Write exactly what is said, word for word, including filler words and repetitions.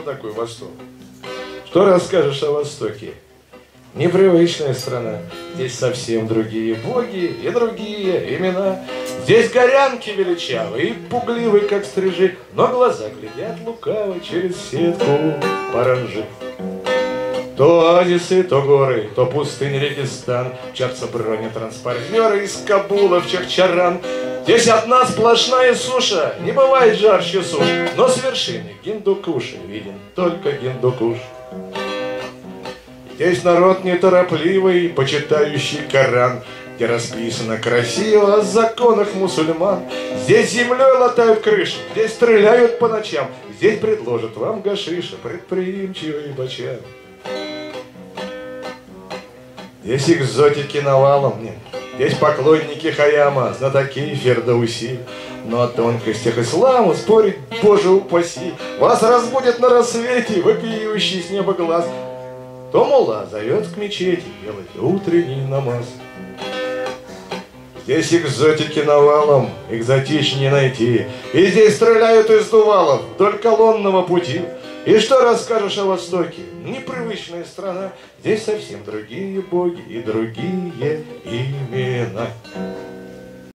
Кто такой Восток? Что расскажешь о Востоке? Непривычная страна. Здесь совсем другие боги и другие имена. Здесь горянки величавы и пугливы, как стрижи, но глаза глядят лукаво через сетку паранжи. То оазисы, то горы, то пустынь Регистан, мчатся бронетранспортеры из Кабула в Чахчаран. Здесь одна сплошная суша, не бывает жарче суш, но с вершины Гиндукуша виден только Гиндукуш. Здесь народ неторопливый, почитающий Коран, где расписано красиво о законах мусульман. Здесь землей латают крыши, здесь стреляют по ночам, здесь предложат вам гашиша предприимчивый бачан. Здесь экзотики навалом нет, здесь поклонники Хаяма, знатоки Фердоуси. Но о тонкостях ислама спорить, боже упаси, вас разбудят на рассвете вопиющий с неба глаз. То мулла зовет к мечети делать утренний намаз. Здесь экзотики навалом, экзотичнее найти, и здесь стреляют из дувалов вдоль колонного пути. И что расскажешь о Востоке? Непривычная страна, здесь совсем другие боги и другие имена.